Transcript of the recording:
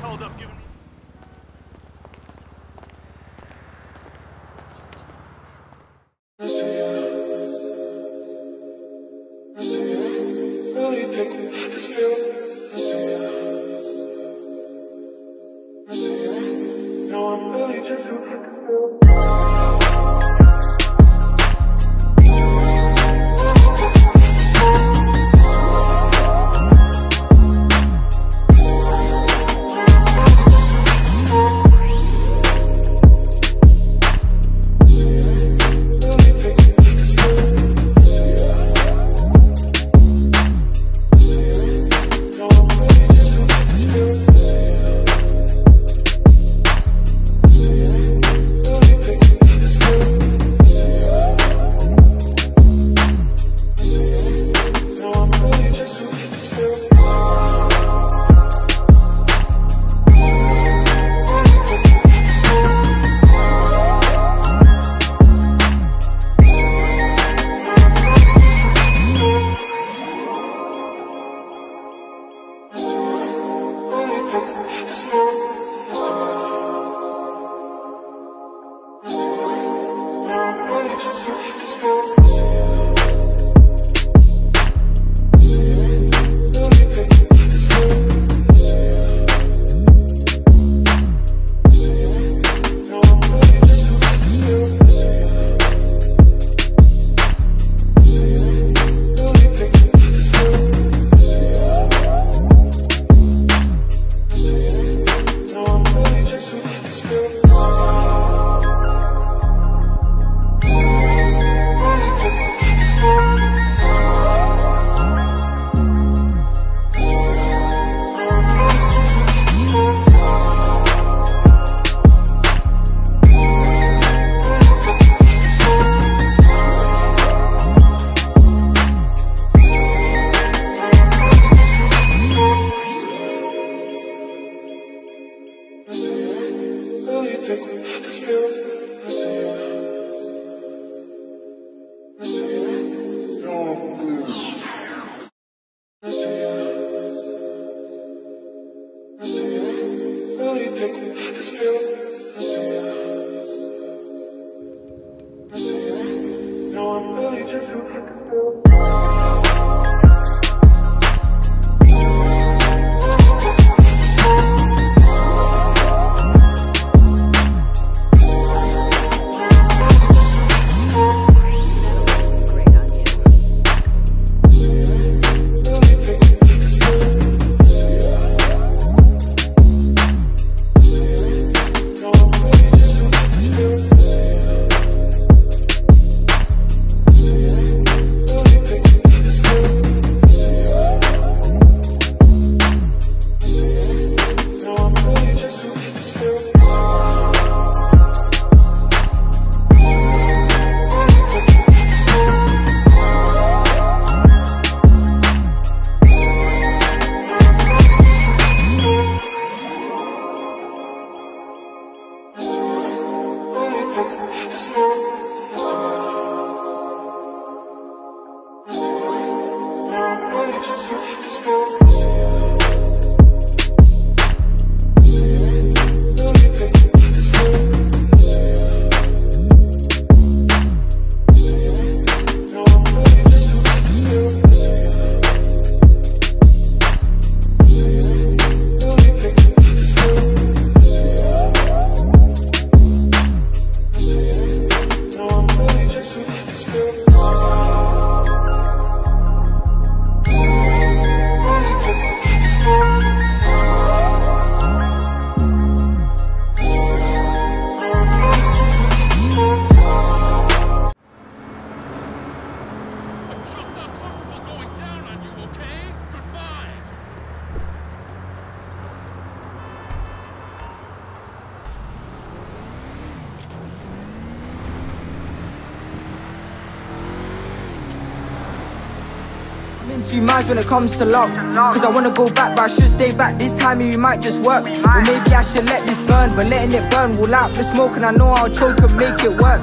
Called up, giving me. I see you. Really take this feeling. I see you. No, I'm really just too sick of this feeling. I'm in two minds when it comes to love, cause I wanna go back, but I should stay back. This time it might just work, or maybe I should let this burn, but letting it burn will out the smoke, and I know I'll choke and make it worse.